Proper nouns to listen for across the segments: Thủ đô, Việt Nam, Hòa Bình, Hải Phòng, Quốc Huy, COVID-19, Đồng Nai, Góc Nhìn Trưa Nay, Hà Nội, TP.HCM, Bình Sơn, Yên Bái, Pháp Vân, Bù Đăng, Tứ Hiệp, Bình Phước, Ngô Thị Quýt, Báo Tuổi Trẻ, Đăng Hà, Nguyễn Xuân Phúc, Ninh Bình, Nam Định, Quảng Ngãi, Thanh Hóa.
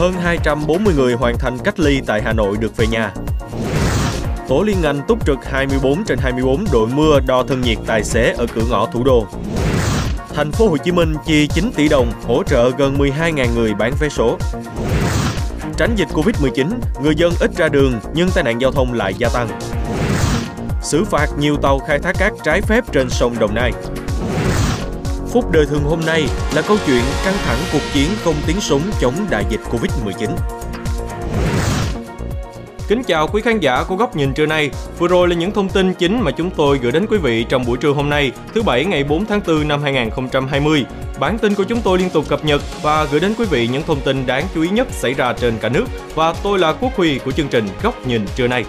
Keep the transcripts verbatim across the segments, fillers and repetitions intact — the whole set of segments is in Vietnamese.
Hơn hai trăm bốn mươi người hoàn thành cách ly tại Hà Nội được về nhà. Tổ liên ngành túc trực hai mươi bốn trên hai mươi bốn đội mưa đo thân nhiệt tài xế ở cửa ngõ thủ đô. Thành phố Hồ Chí Minh chi chín tỷ đồng hỗ trợ gần mười hai nghìn người bán vé số. Tránh dịch Covid mười chín, người dân ít ra đường nhưng tai nạn giao thông lại gia tăng. Xử phạt nhiều tàu khai thác cát trái phép trên sông Đồng Nai. Phút đời thường hôm nay là câu chuyện căng thẳng cuộc chiến không tiếng súng chống đại dịch Covid mười chín. Kính chào quý khán giả của Góc Nhìn Trưa Nay. Vừa rồi là những thông tin chính mà chúng tôi gửi đến quý vị trong buổi trưa hôm nay, thứ Bảy ngày bốn tháng tư năm hai nghìn không trăm hai mươi. Bản tin của chúng tôi liên tục cập nhật và gửi đến quý vị những thông tin đáng chú ý nhất xảy ra trên cả nước. Và tôi là Quốc Huy của chương trình Góc Nhìn Trưa Nay.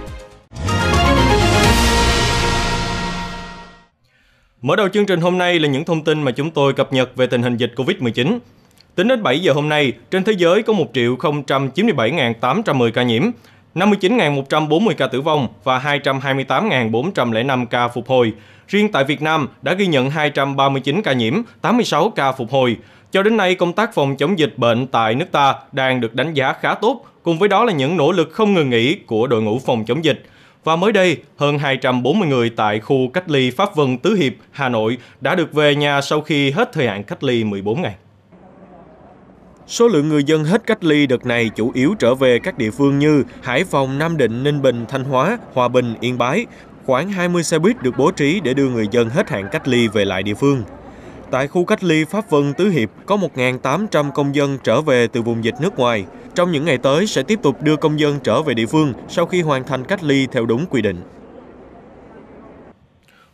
Mở đầu chương trình hôm nay là những thông tin mà chúng tôi cập nhật về tình hình dịch Covid mười chín. Tính đến bảy giờ hôm nay, trên thế giới có một triệu không trăm chín mươi bảy nghìn tám trăm mười ca nhiễm, năm mươi chín nghìn một trăm bốn mươi ca tử vong và hai trăm hai mươi tám nghìn bốn trăm lẻ năm ca phục hồi. Riêng tại Việt Nam đã ghi nhận hai trăm ba mươi chín ca nhiễm, tám mươi sáu ca phục hồi. Cho đến nay, công tác phòng chống dịch bệnh tại nước ta đang được đánh giá khá tốt, cùng với đó là những nỗ lực không ngừng nghỉ của đội ngũ phòng chống dịch. Và mới đây, hơn hai trăm bốn mươi người tại khu cách ly Pháp Vân Tứ Hiệp, Hà Nội đã được về nhà sau khi hết thời hạn cách ly mười bốn ngày. Số lượng người dân hết cách ly đợt này chủ yếu trở về các địa phương như Hải Phòng, Nam Định, Ninh Bình, Thanh Hóa, Hòa Bình, Yên Bái. Khoảng hai mươi xe buýt được bố trí để đưa người dân hết hạn cách ly về lại địa phương. Tại khu cách ly Pháp Vân Tứ Hiệp có một nghìn tám trăm công dân trở về từ vùng dịch nước ngoài. Trong những ngày tới sẽ tiếp tục đưa công dân trở về địa phương sau khi hoàn thành cách ly theo đúng quy định.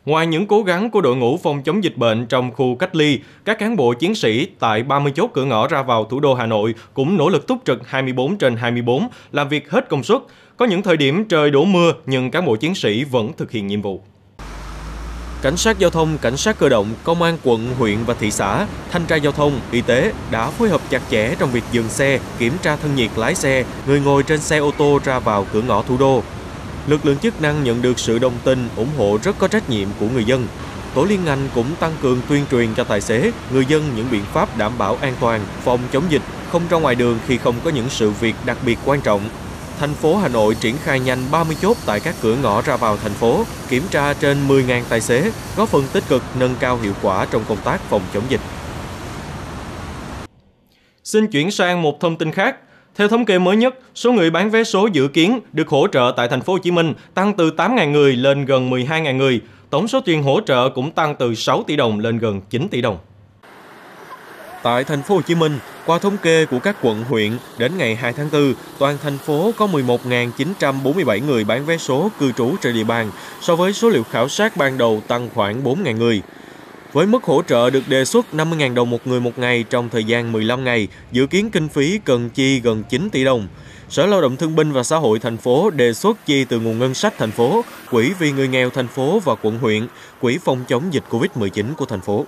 Ngoài những cố gắng của đội ngũ phòng chống dịch bệnh trong khu cách ly, các cán bộ chiến sĩ tại ba mươi chốt cửa ngõ ra vào thủ đô Hà Nội cũng nỗ lực túc trực hai mươi bốn trên hai mươi bốn, làm việc hết công suất. Có những thời điểm trời đổ mưa nhưng cán bộ chiến sĩ vẫn thực hiện nhiệm vụ. Cảnh sát giao thông, cảnh sát cơ động, công an quận, huyện và thị xã, thanh tra giao thông, y tế đã phối hợp chặt chẽ trong việc dừng xe, kiểm tra thân nhiệt lái xe, người ngồi trên xe ô tô ra vào cửa ngõ thủ đô. Lực lượng chức năng nhận được sự đồng tình, ủng hộ rất có trách nhiệm của người dân. Tổ liên ngành cũng tăng cường tuyên truyền cho tài xế, người dân những biện pháp đảm bảo an toàn, phòng chống dịch, không ra ngoài đường khi không có những sự việc đặc biệt quan trọng. Thành phố Hà Nội triển khai nhanh ba mươi chốt tại các cửa ngõ ra vào thành phố, kiểm tra trên mười nghìn tài xế, góp phần tích cực nâng cao hiệu quả trong công tác phòng chống dịch. Xin chuyển sang một thông tin khác. Theo thống kê mới nhất, số người bán vé số dự kiến được hỗ trợ tại thành phố Hồ Chí Minh tăng từ tám nghìn người lên gần mười hai nghìn người. Tổng số tiền hỗ trợ cũng tăng từ sáu tỷ đồng lên gần chín tỷ đồng. Tại thành phố Hồ Chí Minh, qua thống kê của các quận, huyện, đến ngày hai tháng tư, toàn thành phố có mười một nghìn chín trăm bốn mươi bảy người bán vé số cư trú trên địa bàn, so với số liệu khảo sát ban đầu tăng khoảng bốn nghìn người. Với mức hỗ trợ được đề xuất năm mươi nghìn đồng một người một ngày trong thời gian mười lăm ngày, dự kiến kinh phí cần chi gần chín tỷ đồng. Sở Lao động Thương binh và Xã hội thành phố đề xuất chi từ nguồn ngân sách thành phố, quỹ vì người nghèo thành phố và quận huyện, quỹ phòng chống dịch Covid mười chín của thành phố.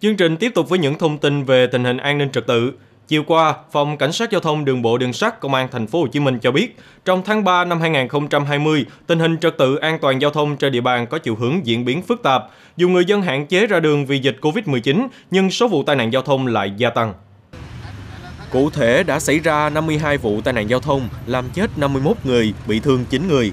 Chương trình tiếp tục với những thông tin về tình hình an ninh trật tự. Chiều qua, Phòng Cảnh sát Giao thông Đường bộ Đường sắt Công an Thành phố Hồ Chí Minh cho biết, trong tháng ba năm hai nghìn không trăm hai mươi, tình hình trật tự an toàn giao thông trên địa bàn có chiều hướng diễn biến phức tạp. Dù người dân hạn chế ra đường vì dịch Covid mười chín, nhưng số vụ tai nạn giao thông lại gia tăng. Cụ thể đã xảy ra năm mươi hai vụ tai nạn giao thông, làm chết năm mươi mốt người, bị thương chín người.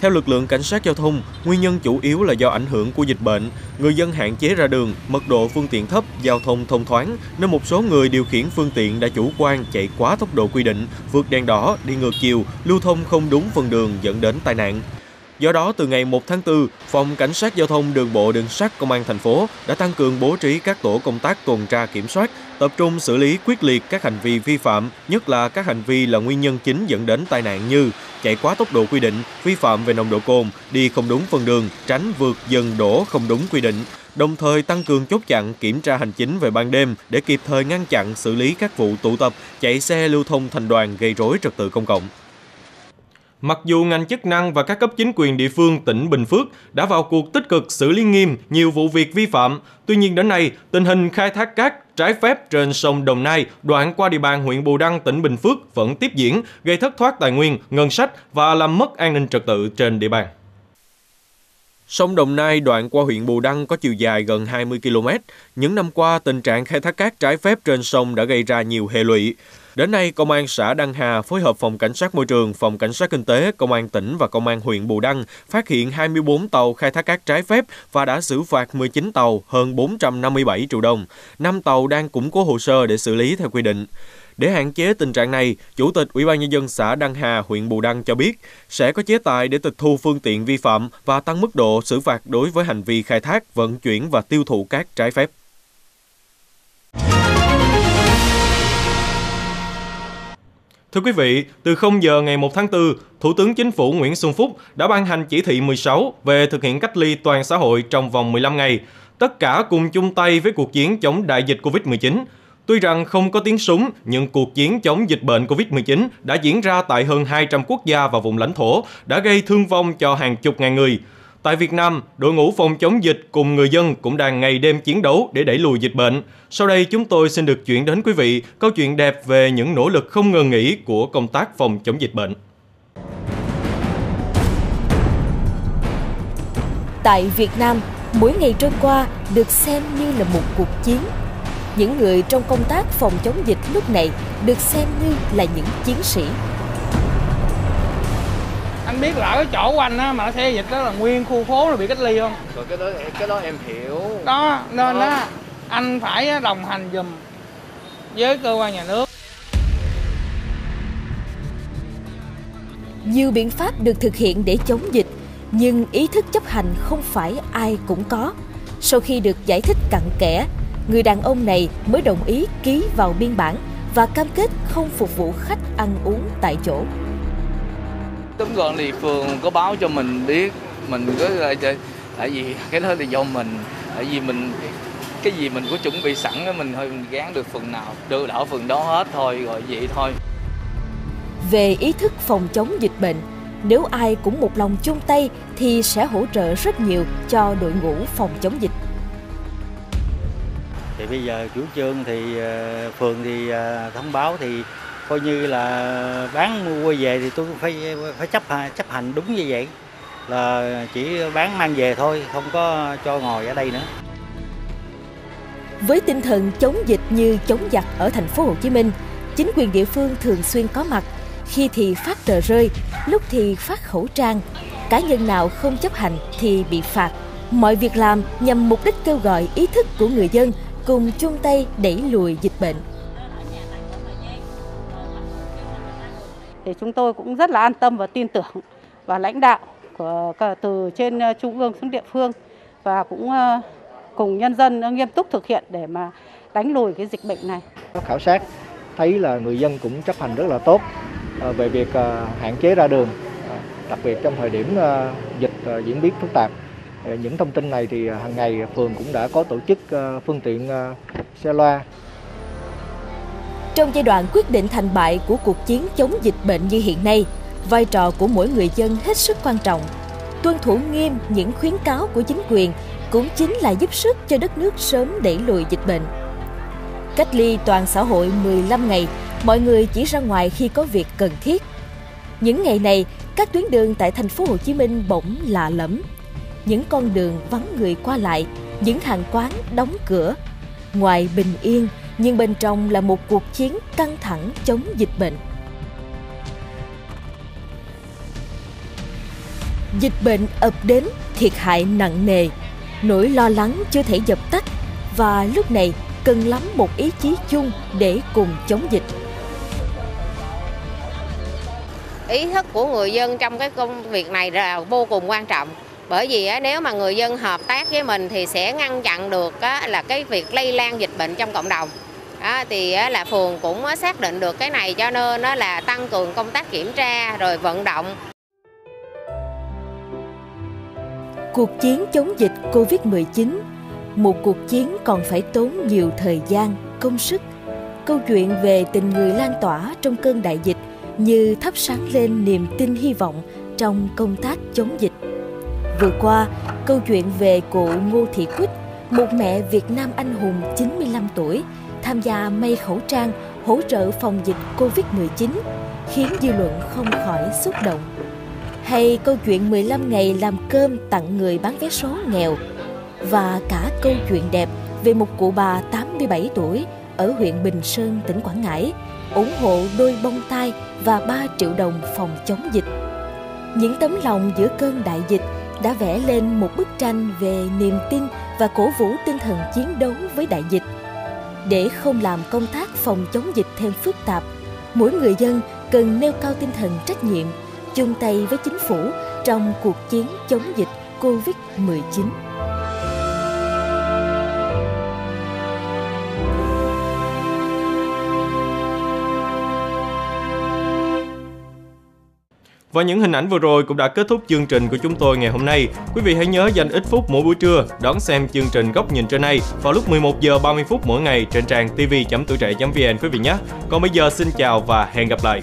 Theo lực lượng cảnh sát giao thông, nguyên nhân chủ yếu là do ảnh hưởng của dịch bệnh, người dân hạn chế ra đường, mật độ phương tiện thấp, giao thông thông thoáng, nên một số người điều khiển phương tiện đã chủ quan chạy quá tốc độ quy định, vượt đèn đỏ, đi ngược chiều, lưu thông không đúng phần đường dẫn đến tai nạn. Do đó, từ ngày một tháng tư, Phòng Cảnh sát Giao thông Đường bộ Đường sắt Công an thành phố đã tăng cường bố trí các tổ công tác tuần tra kiểm soát, tập trung xử lý quyết liệt các hành vi vi phạm, nhất là các hành vi là nguyên nhân chính dẫn đến tai nạn như chạy quá tốc độ quy định, vi phạm về nồng độ cồn, đi không đúng phần đường, tránh vượt dừng đổ không đúng quy định, đồng thời tăng cường chốt chặn kiểm tra hành chính về ban đêm để kịp thời ngăn chặn xử lý các vụ tụ tập, chạy xe lưu thông thành đoàn gây rối trật tự công cộng. Mặc dù ngành chức năng và các cấp chính quyền địa phương tỉnh Bình Phước đã vào cuộc tích cực xử lý nghiêm nhiều vụ việc vi phạm, tuy nhiên đến nay, tình hình khai thác cát trái phép trên sông Đồng Nai đoạn qua địa bàn huyện Bù Đăng, tỉnh Bình Phước vẫn tiếp diễn, gây thất thoát tài nguyên, ngân sách và làm mất an ninh trật tự trên địa bàn. Sông Đồng Nai đoạn qua huyện Bù Đăng có chiều dài gần hai mươi ki lô mét. Những năm qua, tình trạng khai thác cát trái phép trên sông đã gây ra nhiều hệ lụy. Đến nay, Công an xã Đăng Hà phối hợp Phòng Cảnh sát Môi trường, Phòng Cảnh sát Kinh tế, Công an tỉnh và Công an huyện Bù Đăng phát hiện hai mươi bốn tàu khai thác cát trái phép và đã xử phạt mười chín tàu hơn bốn trăm năm mươi bảy triệu đồng. năm tàu đang củng cố hồ sơ để xử lý theo quy định. Để hạn chế tình trạng này, Chủ tịch Ủy ban Nhân dân xã Đăng Hà, huyện Bù Đăng cho biết sẽ có chế tài để tịch thu phương tiện vi phạm và tăng mức độ xử phạt đối với hành vi khai thác, vận chuyển và tiêu thụ cát trái phép. Thưa quý vị, từ không giờ ngày một tháng tư, Thủ tướng Chính phủ Nguyễn Xuân Phúc đã ban hành chỉ thị mười sáu về thực hiện cách ly toàn xã hội trong vòng mười lăm ngày, tất cả cùng chung tay với cuộc chiến chống đại dịch Covid mười chín. Tuy rằng không có tiếng súng, nhưng cuộc chiến chống dịch bệnh Covid mười chín đã diễn ra tại hơn hai trăm quốc gia và vùng lãnh thổ, đã gây thương vong cho hàng chục ngàn người. Tại Việt Nam, đội ngũ phòng chống dịch cùng người dân cũng đang ngày đêm chiến đấu để đẩy lùi dịch bệnh. Sau đây chúng tôi xin được chuyển đến quý vị câu chuyện đẹp về những nỗ lực không ngừng nghỉ của công tác phòng chống dịch bệnh. Tại Việt Nam, mỗi ngày trôi qua được xem như là một cuộc chiến. Những người trong công tác phòng chống dịch lúc này được xem như là những chiến sĩ. Anh biết là ở chỗ của anh á, mà nó xe dịch đó là nguyên khu phố là bị cách ly không? Rồi cái đó, cái đó em hiểu. Đó, nên đó. Đó, anh phải đồng hành giùm với cơ quan nhà nước. Nhiều biện pháp được thực hiện để chống dịch, nhưng ý thức chấp hành không phải ai cũng có. Sau khi được giải thích cặn kẽ, người đàn ông này mới đồng ý ký vào biên bản và cam kết không phục vụ khách ăn uống tại chỗ. Tấm gọn thì phường có báo cho mình biết, mình cứ tại vì cái đó là do mình, tại vì mình cái gì mình có chuẩn bị sẵn đó, mình thôi mình gán được phần nào đưa đỡ phần đó hết thôi, rồi vậy thôi. Về ý thức phòng chống dịch bệnh, nếu ai cũng một lòng chung tay thì sẽ hỗ trợ rất nhiều cho đội ngũ phòng chống dịch. Thì bây giờ chủ trương thì phường thì thông báo thì coi như là bán mua về thì tôi phải phải chấp chấp hành đúng như vậy, là chỉ bán mang về thôi, không có cho ngồi ở đây nữa. Với tinh thần chống dịch như chống giặc ở thành phố Hồ Chí Minh, chính quyền địa phương thường xuyên có mặt, khi thì phát tờ rơi, lúc thì phát khẩu trang, cá nhân nào không chấp hành thì bị phạt. Mọi việc làm nhằm mục đích kêu gọi ý thức của người dân cùng chung tay đẩy lùi dịch bệnh. Thì chúng tôi cũng rất là an tâm và tin tưởng vào lãnh đạo của từ trên trung ương xuống địa phương, và cũng cùng nhân dân nghiêm túc thực hiện để mà đánh lùi cái dịch bệnh này. Khảo sát thấy là người dân cũng chấp hành rất là tốt về việc hạn chế ra đường, đặc biệt trong thời điểm dịch diễn biến phức tạp. Những thông tin này thì hàng ngày phường cũng đã có tổ chức phương tiện xe loa. Trong giai đoạn quyết định thành bại của cuộc chiến chống dịch bệnh như hiện nay, vai trò của mỗi người dân hết sức quan trọng. Tuân thủ nghiêm những khuyến cáo của chính quyền cũng chính là giúp sức cho đất nước sớm đẩy lùi dịch bệnh. Cách ly toàn xã hội mười lăm ngày, mọi người chỉ ra ngoài khi có việc cần thiết. Những ngày này, các tuyến đường tại thành phố Hồ Chí Minh bỗng lạ lẫm. Những con đường vắng người qua lại, những hàng quán đóng cửa. Ngoài bình yên, nhưng bên trong là một cuộc chiến căng thẳng chống dịch bệnh. Dịch bệnh ập đến, thiệt hại nặng nề, nỗi lo lắng chưa thể dập tắt, và lúc này cần lắm một ý chí chung để cùng chống dịch. Ý thức của người dân trong cái công việc này là vô cùng quan trọng. Bởi vì nếu mà người dân hợp tác với mình thì sẽ ngăn chặn được là cái việc lây lan dịch bệnh trong cộng đồng. Thì là phường cũng xác định được cái này, cho nên nó là tăng cường công tác kiểm tra rồi vận động. Cuộc chiến chống dịch Covid mười chín, một cuộc chiến còn phải tốn nhiều thời gian, công sức. Câu chuyện về tình người lan tỏa trong cơn đại dịch như thắp sáng lên niềm tin hy vọng trong công tác chống dịch. Vừa qua, câu chuyện về cụ Ngô Thị Quýt, một mẹ Việt Nam anh hùng chín mươi lăm tuổi, tham gia may khẩu trang hỗ trợ phòng dịch Covid mười chín, khiến dư luận không khỏi xúc động. hay câu chuyện mười lăm ngày làm cơm tặng người bán vé số nghèo, và cả câu chuyện đẹp về một cụ bà tám mươi bảy tuổi ở huyện Bình Sơn, tỉnh Quảng Ngãi, ủng hộ đôi bông tai và ba triệu đồng phòng chống dịch. Những tấm lòng giữa cơn đại dịch đã vẽ lên một bức tranh về niềm tin và cổ vũ tinh thần chiến đấu với đại dịch. Để không làm công tác phòng chống dịch thêm phức tạp, mỗi người dân cần nêu cao tinh thần trách nhiệm, chung tay với chính phủ trong cuộc chiến chống dịch cô vít mười chín. Và những hình ảnh vừa rồi cũng đã kết thúc chương trình của chúng tôi ngày hôm nay. Quý vị hãy nhớ dành ít phút mỗi buổi trưa đón xem chương trình Góc Nhìn Trưa Nay vào lúc mười một giờ ba mươi phút mỗi ngày trên trang tv chấm tuổi trẻ chấm vn quý vị nhé. Còn bây giờ xin chào và hẹn gặp lại.